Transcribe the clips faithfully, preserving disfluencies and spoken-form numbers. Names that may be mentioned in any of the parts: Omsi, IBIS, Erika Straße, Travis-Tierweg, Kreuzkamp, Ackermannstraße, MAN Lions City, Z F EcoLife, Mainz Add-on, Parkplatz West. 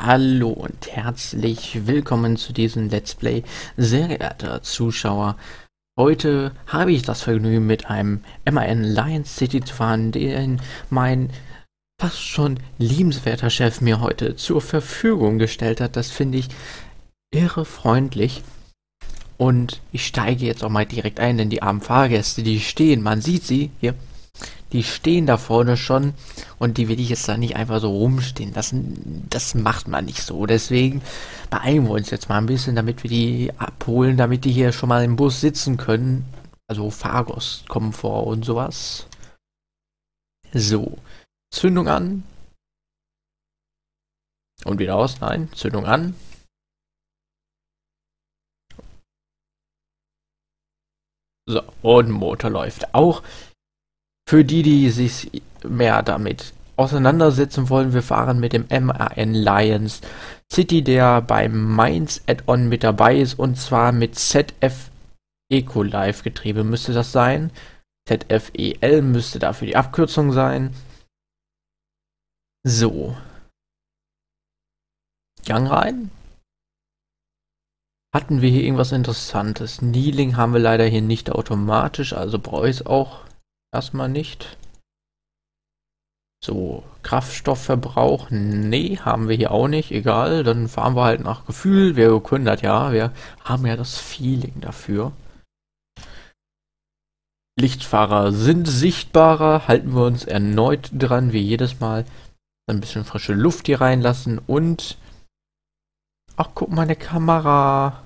Hallo und herzlich willkommen zu diesem Let's Play, sehr geehrte Zuschauer. Heute habe ich das Vergnügen, mit einem MAN Lions City zu fahren, den mein fast schon liebenswerter Chef mir heute zur Verfügung gestellt hat. Das finde ich irre freundlich. Und ich steige jetzt auch mal direkt ein, denn die armen Fahrgäste, die stehen, man sieht sie hier. Die stehen da vorne schon und die will ich jetzt da nicht einfach so rumstehen lassen. Das macht man nicht so. Deswegen beeilen wir uns jetzt mal ein bisschen, damit wir die abholen, damit die hier schon mal im Bus sitzen können. Also Fahrgastkomfort und sowas. So, Zündung an. Und wieder aus. Nein, Zündung an. So, und Motor läuft auch. Für die, die sich mehr damit auseinandersetzen wollen, wir fahren mit dem MAN Lions City, der beim Mainz Add-on mit dabei ist, und zwar mit Z F EcoLife Getriebe müsste das sein. Z F E L müsste dafür die Abkürzung sein. So. Gang rein. Hatten wir hier irgendwas Interessantes? Kneeling haben wir leider hier nicht automatisch, also brauche ich es auch erstmal nicht. So, Kraftstoffverbrauch, nee, haben wir hier auch nicht. Egal, dann fahren wir halt nach Gefühl. Wir können das ja, wir haben ja das Feeling dafür. Lichtfahrer sind sichtbarer, halten wir uns erneut dran, wie jedes Mal. Ein bisschen frische Luft hier reinlassen und... Ach, guck mal, eine Kamera.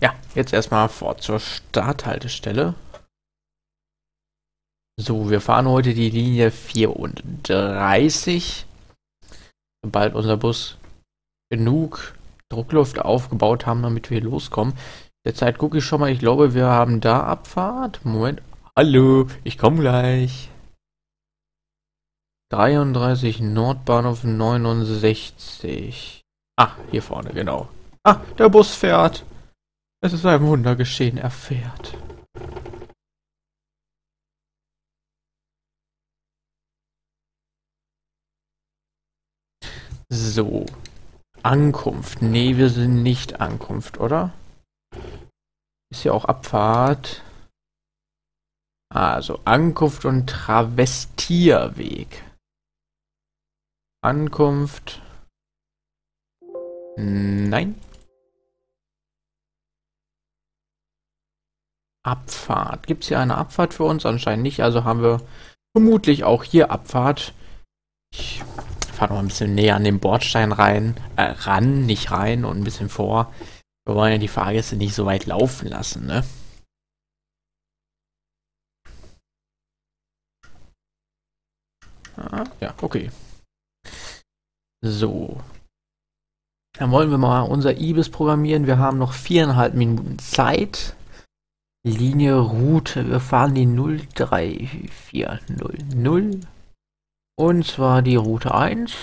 Ja, jetzt erstmal fort zur Starthaltestelle. So, wir fahren heute die Linie vierunddreißig. Sobald unser Bus genug Druckluft aufgebaut haben, damit wir loskommen. Derzeit gucke ich schon mal, ich glaube, wir haben da Abfahrt. Moment, hallo, ich komme gleich. dreiunddreißig Nordbahnhof neunundsechzig. Ah, hier vorne, genau. Ah, der Bus fährt. Es ist ein Wunder geschehen, er fährt. So, Ankunft. Nee, wir sind nicht Ankunft, oder? Ist ja auch Abfahrt. Also, Ankunft und Travis-Tierweg. Ankunft. Nein. Abfahrt. Gibt es hier eine Abfahrt für uns? Anscheinend nicht. Also haben wir vermutlich auch hier Abfahrt. Ich fahre noch ein bisschen näher an den Bordstein rein, äh, ran, nicht rein und ein bisschen vor. Wir wollen ja die Fahrgäste nicht so weit laufen lassen, ne? Ah, ja, okay. So. Dann wollen wir mal unser IBIS programmieren. Wir haben noch viereinhalb Minuten Zeit. Linie, Route. Wir fahren die null drei vier null null. Und zwar die Route eins.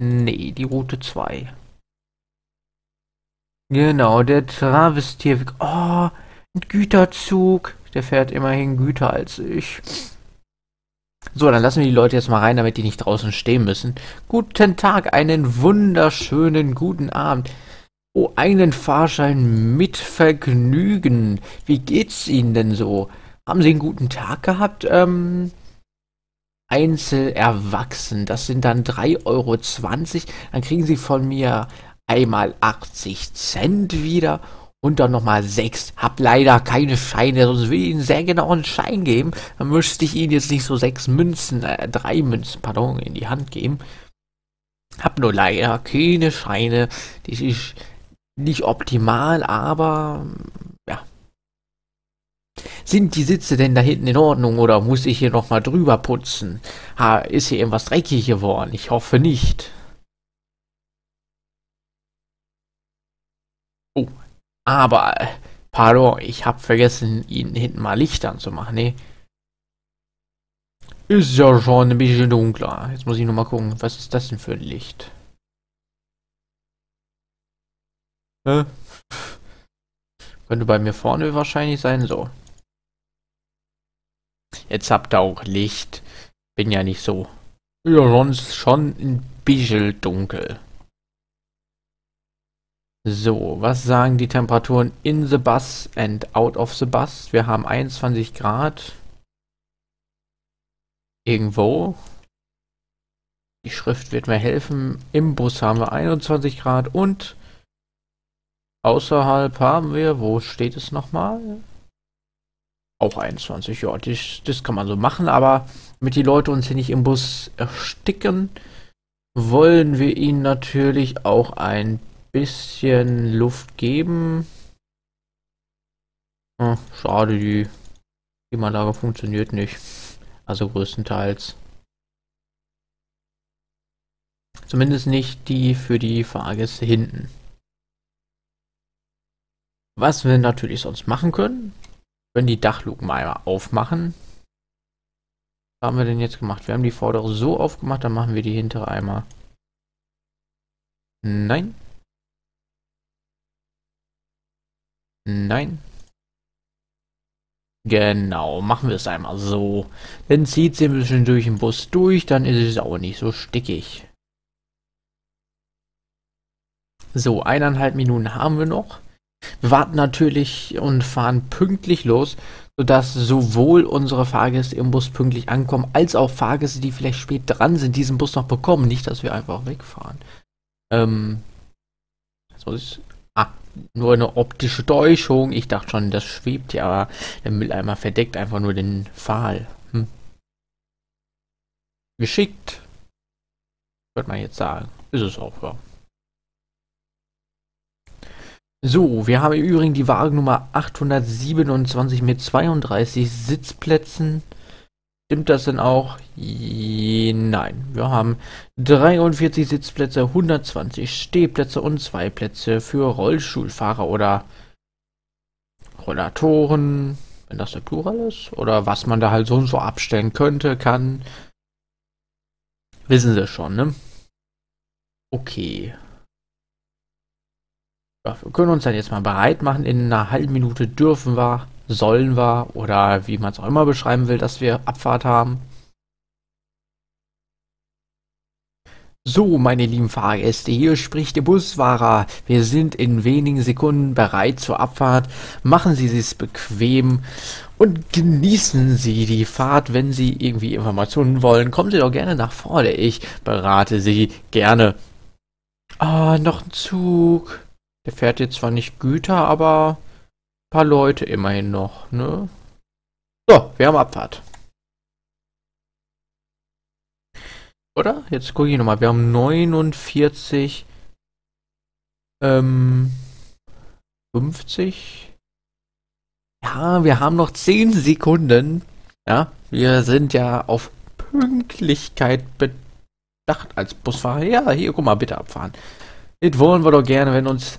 Nee, die Route zwei. Genau, der Travis-Tierweg. Oh, ein Güterzug. Der fährt immerhin Güter als ich. So, dann lassen wir die Leute jetzt mal rein, damit die nicht draußen stehen müssen. Guten Tag, einen wunderschönen guten Abend. Oh, einen Fahrschein mit Vergnügen. Wie geht's Ihnen denn so? Haben Sie einen guten Tag gehabt? Ähm... Einzelerwachsen, das sind dann drei Euro zwanzig, dann kriegen Sie von mir einmal achtzig Cent wieder und dann nochmal sechs. Hab leider keine Scheine, sonst will ich Ihnen sehr genau einen Schein geben, dann müsste ich Ihnen jetzt nicht so sechs Münzen, äh, drei Münzen, pardon, in die Hand geben. Hab nur leider keine Scheine, das ist nicht optimal, aber ja. Sind die Sitze denn da hinten in Ordnung oder muss ich hier nochmal drüber putzen? Ha, ist hier irgendwas dreckig geworden? Ich hoffe nicht. Oh, aber, pardon, ich habe vergessen, Ihnen hinten mal Licht anzumachen, ne? Ist ja schon ein bisschen dunkler. Jetzt muss ich nochmal gucken, was ist das denn für ein Licht? Hä? Könnte bei mir vorne wahrscheinlich sein, so. Jetzt habt ihr auch Licht. Bin ja nicht so Ja, sonst schon ein bisschen dunkel. So, was sagen die Temperaturen in the bus and out of the bus? Wir haben einundzwanzig Grad. Irgendwo. Die Schrift wird mir helfen. Im Bus haben wir einundzwanzig Grad und außerhalb haben wir, wo steht es nochmal? Auch einundzwanzig, ja, das, das kann man so machen, aber damit die Leute uns hier nicht im Bus ersticken, wollen wir ihnen natürlich auch ein bisschen Luft geben. Hm, schade, die Klimaanlage funktioniert nicht. Also größtenteils. Zumindest nicht die für die Fahrgäste hinten. Was wir natürlich sonst machen können, können die Dachluken mal einmal aufmachen. Was haben wir denn jetzt gemacht? Wir haben die vordere so aufgemacht, dann machen wir die hintere einmal. Nein. Nein. Genau, machen wir es einmal so. Dann zieht sie ein bisschen durch den Bus durch, dann ist es auch nicht so stickig. So, eineinhalb Minuten haben wir noch. Wir warten natürlich und fahren pünktlich los, sodass sowohl unsere Fahrgäste im Bus pünktlich ankommen, als auch Fahrgäste, die vielleicht spät dran sind, diesen Bus noch bekommen. Nicht, dass wir einfach wegfahren. Ähm, jetzt muss ich... Ah, nur eine optische Täuschung. Ich dachte schon, das schwebt hier, aber der Mülleimer verdeckt einfach nur den Pfahl. Hm. Geschickt. Würde man jetzt sagen. Ist es auch, ja. So, wir haben im Übrigen die Wagennummer achthundertsiebenundzwanzig mit zweiunddreißig Sitzplätzen. Stimmt das denn auch? Je, nein. Wir haben dreiundvierzig Sitzplätze, hundertzwanzig Stehplätze und zwei Plätze für Rollstuhlfahrer oder Rollatoren, wenn das der Plural ist, oder was man da halt so und so abstellen könnte, kann. Wissen Sie schon, ne? Okay. Ja, wir können uns dann jetzt mal bereit machen. In einer halben Minute dürfen wir, sollen wir oder wie man es auch immer beschreiben will, dass wir Abfahrt haben. So, meine lieben Fahrgäste, hier spricht der Busfahrer. Wir sind in wenigen Sekunden bereit zur Abfahrt. Machen Sie es bequem und genießen Sie die Fahrt. Wenn Sie irgendwie Informationen wollen, kommen Sie doch gerne nach vorne. Ich berate Sie gerne. Ah, noch ein Zug. Der fährt jetzt zwar nicht Güter, aber ein paar Leute immerhin noch, ne? So, wir haben Abfahrt. Oder? Jetzt gucke ich nochmal. Wir haben neunundvierzig, ähm, fünfzig. Ja, wir haben noch zehn Sekunden. Ja, wir sind ja auf Pünktlichkeit bedacht als Busfahrer. Ja, hier, guck mal, bitte abfahren. Das wollen wir doch gerne, wenn uns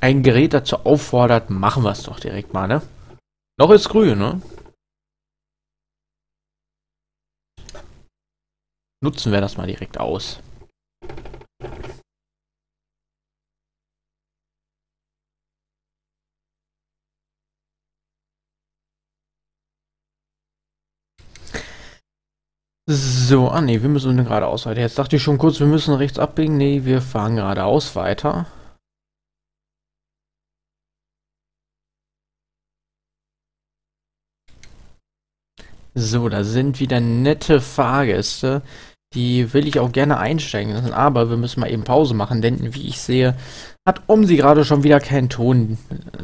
ein Gerät dazu auffordert, machen wir es doch direkt mal, ne? Noch ist grün, ne? Nutzen wir das mal direkt aus. So, ah ne, wir müssen geradeaus weiter. Jetzt dachte ich schon kurz, wir müssen rechts abbiegen. Ne, wir fahren geradeaus weiter. So, da sind wieder nette Fahrgäste. Die will ich auch gerne einsteigen lassen, aber wir müssen mal eben Pause machen, denn wie ich sehe, hat Omsi gerade schon wieder keinen Ton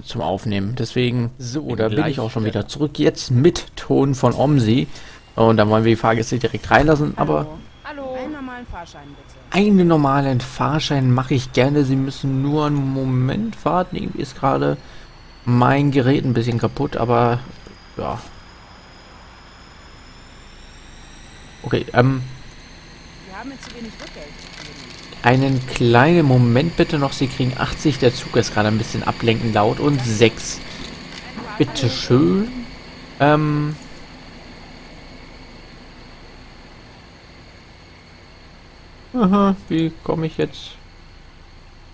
zum Aufnehmen. Deswegen, so, da bin ich auch schon wieder zurück. Jetzt mit Ton von Omsi. Und dann wollen wir die Fahrgäste direkt reinlassen, aber... Hallo, hallo. Einen normalen Fahrschein bitte. Einen normalen Fahrschein mache ich gerne. Sie müssen nur einen Moment warten. Irgendwie ist gerade mein Gerät ein bisschen kaputt, aber... Ja... Okay, ähm... Wir haben jetzt zu wenig Rückgeld. Einen kleinen Moment bitte noch. Sie kriegen achtzig. Der Zug ist gerade ein bisschen ablenkend laut. Und sechs. Bitte schön. Ähm... Aha, wie komme ich jetzt?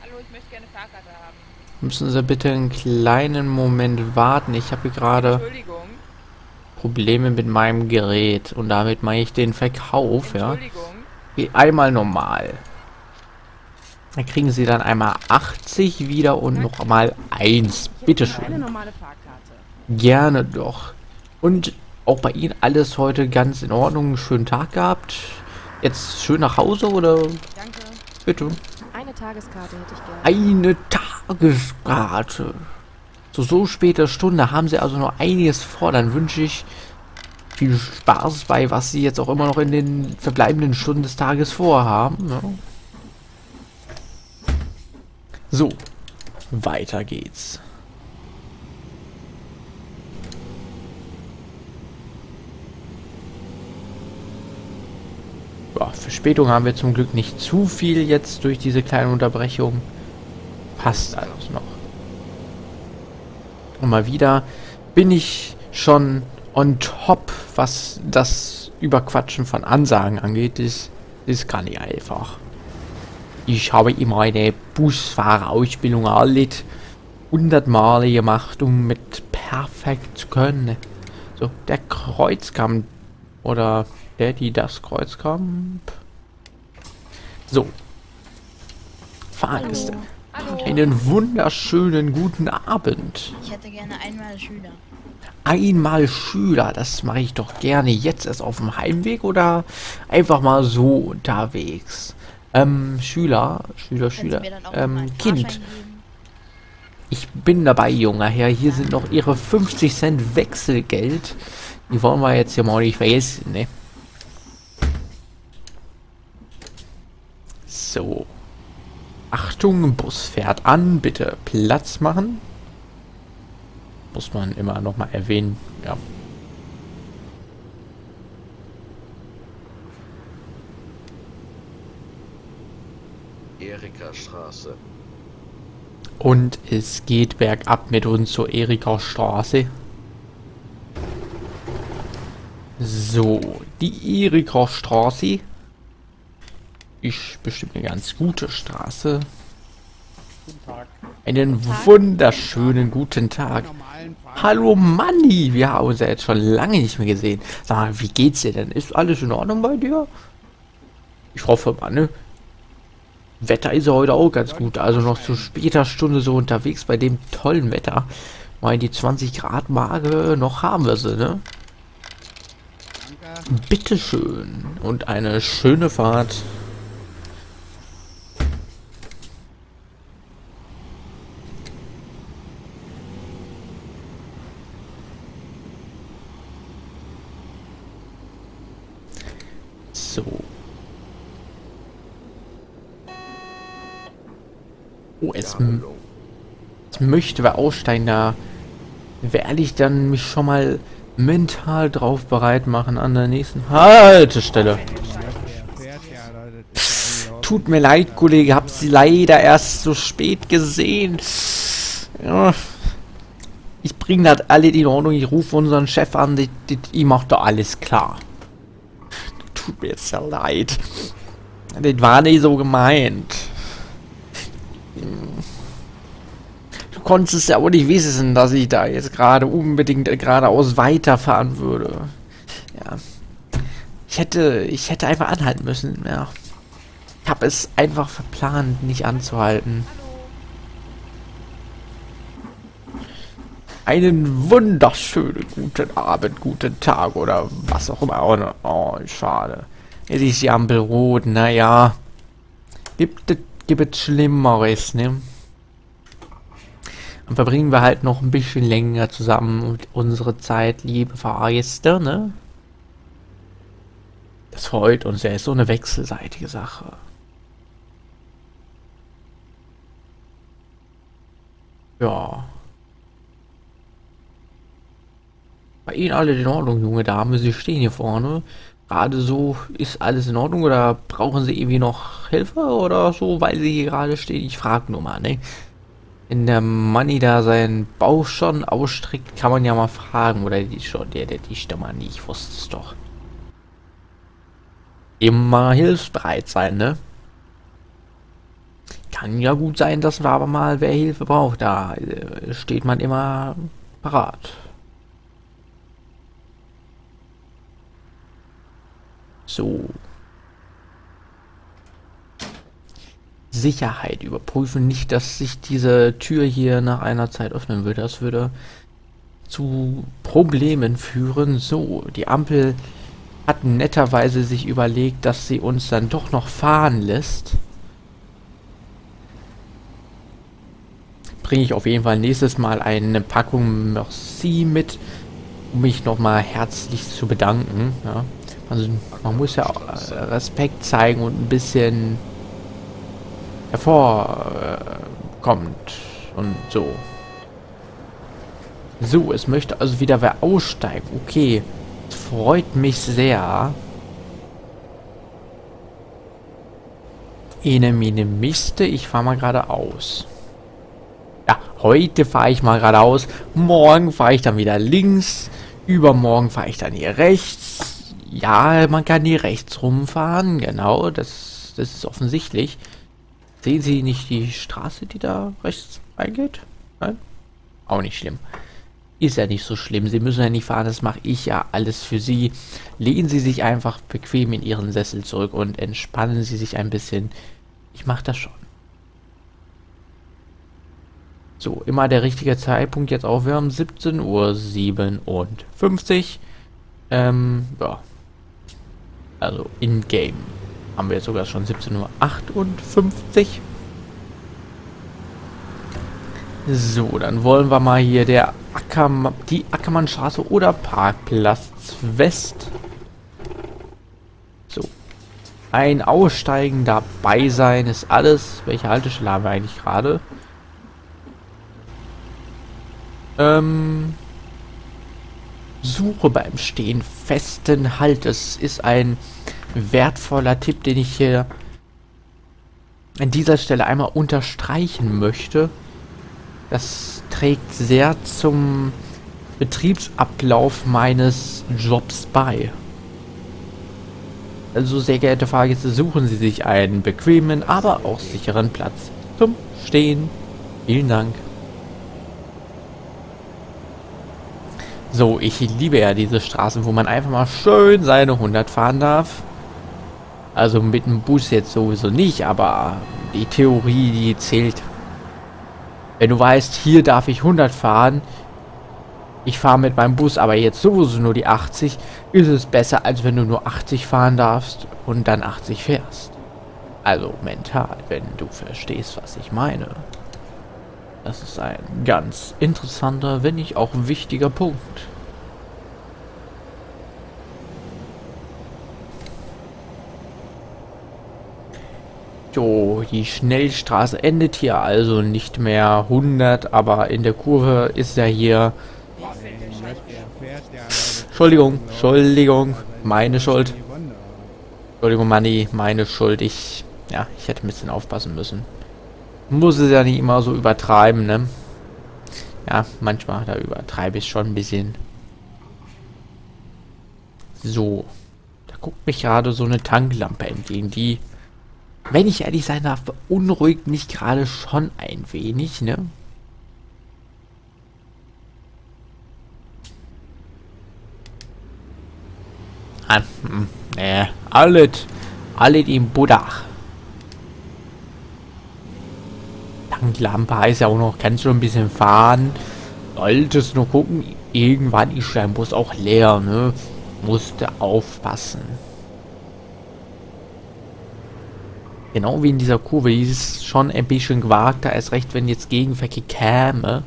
Hallo, ich möchte gerne Fahrkarte haben. Müssen Sie bitte einen kleinen Moment warten. Ich habe gerade... Entschuldigung. Probleme mit meinem Gerät und damit mache ich den Verkauf, ja. einmal normal. Dann kriegen sie dann einmal achtzig wieder und nochmal eins. Bitteschön. Gerne doch. Und auch bei Ihnen alles heute ganz in Ordnung. Einen schönen Tag gehabt. Jetzt schön nach Hause oder? Danke. Bitte. Eine Tageskarte hätte ich gerne. Eine Tageskarte. Zu so später Stunde haben Sie also noch einiges vor. Dann wünsche ich viel Spaß bei, was Sie jetzt auch immer noch in den verbleibenden Stunden des Tages vorhaben. Ja. So, weiter geht's. Ja, Verspätung haben wir zum Glück nicht zu viel jetzt durch diese kleine Unterbrechung. Passt alles noch. Und mal wieder bin ich schon on top, was das Überquatschen von Ansagen angeht. Das ist gar nicht einfach. Ich habe immer eine Busfahrerausbildung erlitt, hundert Male gemacht, um mit perfekt zu können. So, der Kreuzkamp, oder der, die das Kreuzkamp. So. Fahrgäste. Hallo. Einen wunderschönen guten Abend. Ich hätte gerne einmal Schüler. Einmal Schüler, das mache ich doch gerne. Jetzt erst auf dem Heimweg oder einfach mal so unterwegs? Ähm, Schüler, Schüler, Schüler, ähm, Kind. Ich bin dabei, junger Herr. Hier sind noch Ihre fünfzig Cent Wechselgeld. Die wollen wir jetzt hier mal nicht vergessen, ne? So. Achtung, Bus fährt an. Bitte Platz machen. Muss man immer nochmal erwähnen, ja. Erika Straße. Und es geht bergab mit uns zur Erika Straße. So, die Erika Straße. Ist bestimmt eine ganz gute Straße. Guten Tag. Einen guten Tag. Wunderschönen guten Tag. Hallo Manni, wir haben uns ja jetzt schon lange nicht mehr gesehen. Sag mal, wie geht's dir denn? Ist alles in Ordnung bei dir? Ich hoffe, Manni. Wetter ist ja heute auch ganz gut, also noch zu später Stunde so unterwegs bei dem tollen Wetter. Weil die zwanzig Grad Marke noch haben wir sie, ne? Bitteschön und eine schöne Fahrt. So. Oh, es, es möchte wer aussteigen, da werde ich dann mich schon mal mental drauf bereit machen an der nächsten Haltestelle. Pff, tut mir leid, Kollege, hab sie leider erst so spät gesehen. Ja. Ich bringe das alle in Ordnung, ich rufe unseren Chef an, die, die, ihm macht doch alles klar. Tut mir jetzt ja leid. Das war nicht so gemeint. Du konntest es ja auch nicht wissen, dass ich da jetzt gerade unbedingt geradeaus weiterfahren würde. Ja. Ich hätte, ich hätte einfach anhalten müssen. Ja. Ich habe es einfach verplant, nicht anzuhalten. Einen wunderschönen guten Abend, guten Tag oder was auch immer. Oh, schade. Jetzt ist die Ampel rot. Naja. Gibt es Gibt es Schlimmeres, ne? Dann verbringen wir halt noch ein bisschen länger zusammen mit unsere Zeit, liebe Fahrgäste, ne? Das freut uns, ja, ist so eine wechselseitige Sache. Ja. Bei Ihnen alle in Ordnung, junge Dame, Sie stehen hier vorne. Gerade so, ist alles in Ordnung oder brauchen Sie irgendwie noch Hilfe oder so, weil Sie hier gerade stehen? Ich frage nur mal, ne? Wenn der Manni da seinen Bauch schon ausstreckt, kann man ja mal fragen. Oder die, der, der Dichter Manni, ich wusste es doch. Immer hilfsbereit sein, ne? Kann ja gut sein, dass wir aber mal, wer Hilfe braucht, da steht man immer parat. So. Sicherheit überprüfen. Nicht, dass sich diese Tür hier nach einer Zeit öffnen würde. Das würde zu Problemen führen. So, die Ampel hat netterweise sich überlegt, dass sie uns dann doch noch fahren lässt. Bringe ich auf jeden Fall nächstes Mal eine Packung Merci mit, um mich nochmal herzlich zu bedanken. Ja. Also, man muss ja auch Respekt zeigen und ein bisschen hervorkommt und so. So, es möchte also wieder wer aussteigen. Okay, das freut mich sehr. Ene mene miste, ich fahre mal geradeaus. Ja, heute fahre ich mal geradeaus. Morgen fahre ich dann wieder links. Übermorgen fahre ich dann hier rechts. Ja, man kann hier rechts rumfahren. Genau, das, das ist offensichtlich. Sehen Sie nicht die Straße, die da rechts reingeht? Nein? Auch nicht schlimm. Ist ja nicht so schlimm. Sie müssen ja nicht fahren, das mache ich ja alles für Sie. Lehnen Sie sich einfach bequem in Ihren Sessel zurück und entspannen Sie sich ein bisschen. Ich mache das schon. So, immer der richtige Zeitpunkt jetzt auch. Wir haben siebzehn Uhr siebenundfünfzig. Ähm, ja. Also in-game haben wir jetzt sogar schon siebzehn Uhr achtundfünfzig. So, dann wollen wir mal hier der Ackermann, die Ackermannstraße oder Parkplatz West. So. Ein Aussteigen, dabei sein ist alles. Welche Haltestelle haben wir eigentlich gerade? Ähm. Suche beim Stehen festen Halt. Es ist ein wertvoller Tipp, den ich hier an dieser Stelle einmal unterstreichen möchte. Das trägt sehr zum Betriebsablauf meines Jobs bei. Also, sehr geehrte Fahrgäste, suchen Sie sich einen bequemen, aber auch sicheren Platz zum Stehen. Vielen Dank. So, ich liebe ja diese Straßen, wo man einfach mal schön seine hundert fahren darf. Also mit dem Bus jetzt sowieso nicht, aber die Theorie, die zählt. Wenn du weißt, hier darf ich hundert fahren, ich fahre mit meinem Bus aber jetzt sowieso nur die achtzig, ist es besser, als wenn du nur achtzig fahren darfst und dann achtzig fährst. Also mental, wenn du verstehst, was ich meine. Das ist ein ganz interessanter, wenn nicht auch wichtiger Punkt. Jo, die Schnellstraße endet hier also nicht mehr hundert, aber in der Kurve ist ja hier... Entschuldigung, Entschuldigung, meine Schuld. Entschuldigung, Manni, meine Schuld. Ich, ja, ich hätte ein bisschen aufpassen müssen. Muss es ja nicht immer so übertreiben, ne? Ja, manchmal, da übertreibe ich schon ein bisschen. So, da guckt mich gerade so eine Tanklampe entgegen, die... Wenn ich ehrlich sein darf, beunruhigt mich gerade schon ein wenig, ne? Ah, ne, alles, alles im Buddha. Tanklampe heißt ja auch noch, kannst du ein bisschen fahren. Solltest nur gucken, irgendwann ist dein Bus auch leer, ne? Musste aufpassen. Genau wie in dieser Kurve, die ist schon ein bisschen gewagter, erst recht, wenn jetzt Gegenverkehr käme.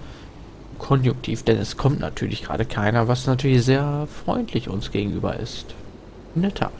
Konjunktiv, denn es kommt natürlich gerade keiner, was natürlich sehr freundlich uns gegenüber ist. In der Tat.